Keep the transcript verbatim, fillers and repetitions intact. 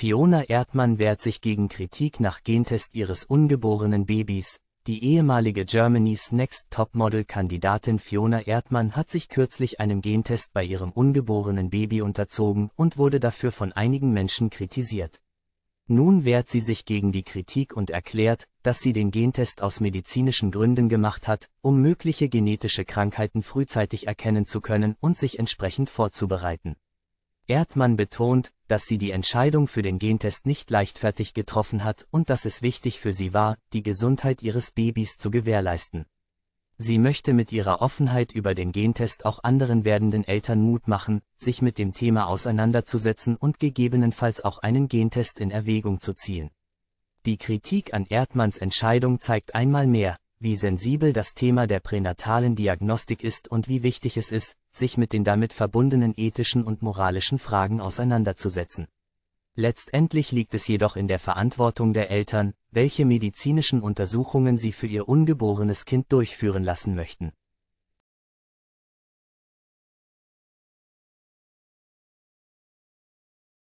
Fiona Erdmann wehrt sich gegen Kritik nach Gentest ihres ungeborenen Babys. Die ehemalige Germany's Next Topmodel-Kandidatin Fiona Erdmann hat sich kürzlich einem Gentest bei ihrem ungeborenen Baby unterzogen und wurde dafür von einigen Menschen kritisiert. Nun wehrt sie sich gegen die Kritik und erklärt, dass sie den Gentest aus medizinischen Gründen gemacht hat, um mögliche genetische Krankheiten frühzeitig erkennen zu können und sich entsprechend vorzubereiten. Erdmann betont, dass sie die Entscheidung für den Gentest nicht leichtfertig getroffen hat und dass es wichtig für sie war, die Gesundheit ihres Babys zu gewährleisten. Sie möchte mit ihrer Offenheit über den Gentest auch anderen werdenden Eltern Mut machen, sich mit dem Thema auseinanderzusetzen und gegebenenfalls auch einen Gentest in Erwägung zu ziehen. Die Kritik an Erdmanns Entscheidung zeigt einmal mehr, wie sensibel das Thema der pränatalen Diagnostik ist und wie wichtig es ist, sich mit den damit verbundenen ethischen und moralischen Fragen auseinanderzusetzen. Letztendlich liegt es jedoch in der Verantwortung der Eltern, welche medizinischen Untersuchungen sie für ihr ungeborenes Kind durchführen lassen möchten.